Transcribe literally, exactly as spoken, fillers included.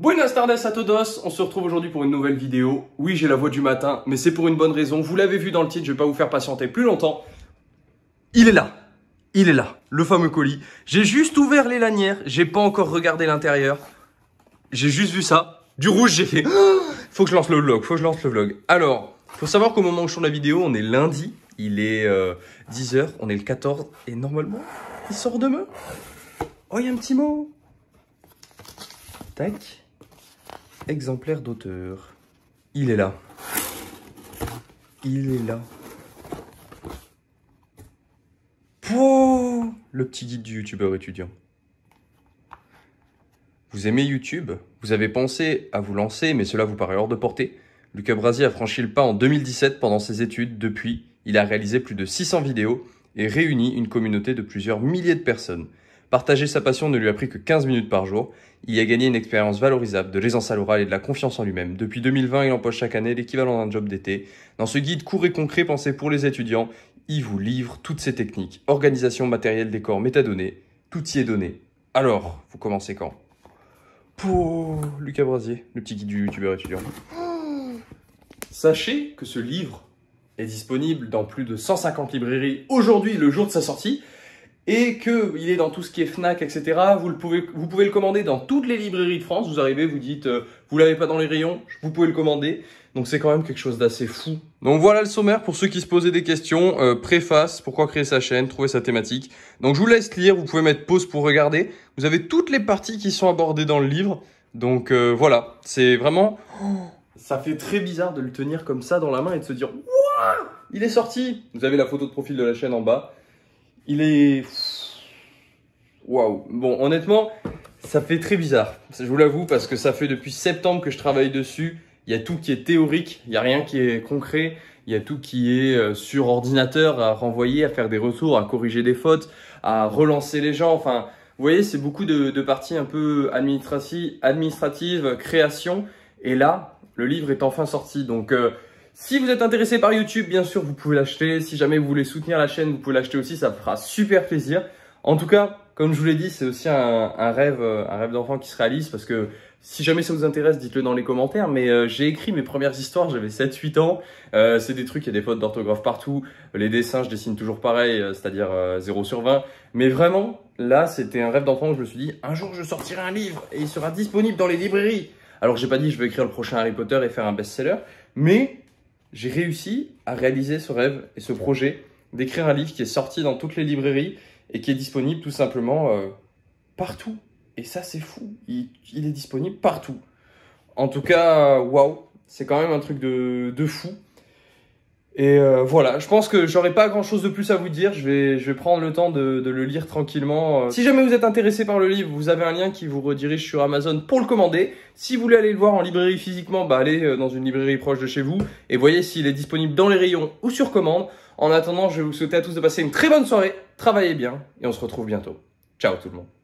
Buenas tardes a todos, on se retrouve aujourd'hui pour une nouvelle vidéo. Oui, j'ai la voix du matin, mais c'est pour une bonne raison. Vous l'avez vu dans le titre, je vais pas vous faire patienter plus longtemps. Il est là, il est là, le fameux colis. J'ai juste ouvert les lanières, j'ai pas encore regardé l'intérieur. J'ai juste vu ça, du rouge j'ai fait. Faut que je lance le vlog, faut que je lance le vlog. Alors, faut savoir qu'au moment où je tourne la vidéo, on est lundi, il est euh, dix heures, on est le quatorze, et normalement, il sort demain. Oh, il y a un petit mot. Tac. Exemplaire d'auteur. Il est là. Il est là. Pouh le petit guide du youtubeur étudiant. Vous aimez YouTube? Vous avez pensé à vous lancer, mais cela vous paraît hors de portée. Lucas Brasier a franchi le pas en deux mille dix-sept pendant ses études. Depuis, il a réalisé plus de six cents vidéos et réuni une communauté de plusieurs milliers de personnes. Partager sa passion ne lui a pris que quinze minutes par jour. Il y a gagné une expérience valorisable de l'aisance à l'oral et de la confiance en lui-même. Depuis deux mille vingt, il empoche chaque année l'équivalent d'un job d'été. Dans ce guide court et concret pensé pour les étudiants, il vous livre toutes ses techniques, organisation, matériel, décor, métadonnées. Tout y est donné. Alors, vous commencez quand? Pour Lucas Brasier, le petit guide du youtubeur étudiant. Sachez que ce livre est disponible dans plus de cent cinquante librairies aujourd'hui, le jour de sa sortie. Et qu'il est dans tout ce qui est Fnac, et cetera. Vous, le pouvez, vous pouvez le commander dans toutes les librairies de France. Vous arrivez, vous dites, euh, vous l'avez pas dans les rayons, vous pouvez le commander. Donc c'est quand même quelque chose d'assez fou. Donc voilà le sommaire pour ceux qui se posaient des questions. Euh, préface, pourquoi créer sa chaîne, trouver sa thématique. Donc je vous laisse lire, vous pouvez mettre pause pour regarder. Vous avez toutes les parties qui sont abordées dans le livre. Donc euh, voilà, c'est vraiment... Ça fait très bizarre de le tenir comme ça dans la main et de se dire « Wouah ! Il est sorti !» Vous avez la photo de profil de la chaîne en bas. Il est... Waouh. Bon, honnêtement, ça fait très bizarre. Je vous l'avoue, parce que ça fait depuis septembre que je travaille dessus. Il y a tout qui est théorique, il n'y a rien qui est concret. Il y a tout qui est sur ordinateur, à renvoyer, à faire des retours, à corriger des fautes, à relancer les gens. Enfin, vous voyez, c'est beaucoup de, de parties un peu administratives, administratives, création. Et là, le livre est enfin sorti, donc... Euh, Si vous êtes intéressé par YouTube, bien sûr, vous pouvez l'acheter. Si jamais vous voulez soutenir la chaîne, vous pouvez l'acheter aussi. Ça me fera super plaisir. En tout cas, comme je vous l'ai dit, c'est aussi un, un rêve, un rêve d'enfant qui se réalise. Parce que si jamais ça vous intéresse, dites-le dans les commentaires. Mais euh, j'ai écrit mes premières histoires, j'avais sept huit ans. Euh, c'est des trucs, il y a des fautes d'orthographe partout. Les dessins, je dessine toujours pareil, c'est-à-dire euh, zéro sur vingt. Mais vraiment, là, c'était un rêve d'enfant où je me suis dit, un jour, je sortirai un livre et il sera disponible dans les librairies. Alors, j'ai pas dit, je vais écrire le prochain Harry Potter et faire un best-seller. Mais... j'ai réussi à réaliser ce rêve et ce projet d'écrire un livre qui est sorti dans toutes les librairies et qui est disponible tout simplement euh, partout. Et ça, c'est fou. Il, il est disponible partout. En tout cas, waouh, c'est quand même un truc de, de fou. Et euh, voilà, je pense que j'aurai pas grand chose de plus à vous dire. Je vais, je vais prendre le temps de, de le lire tranquillement. Si jamais vous êtes intéressé par le livre, vous avez un lien qui vous redirige sur Amazon pour le commander. Si vous voulez aller le voir en librairie physiquement, bah allez dans une librairie proche de chez vous et voyez s'il est disponible dans les rayons ou sur commande. En attendant, je vais vous souhaiter à tous de passer une très bonne soirée, travaillez bien et on se retrouve bientôt. Ciao tout le monde.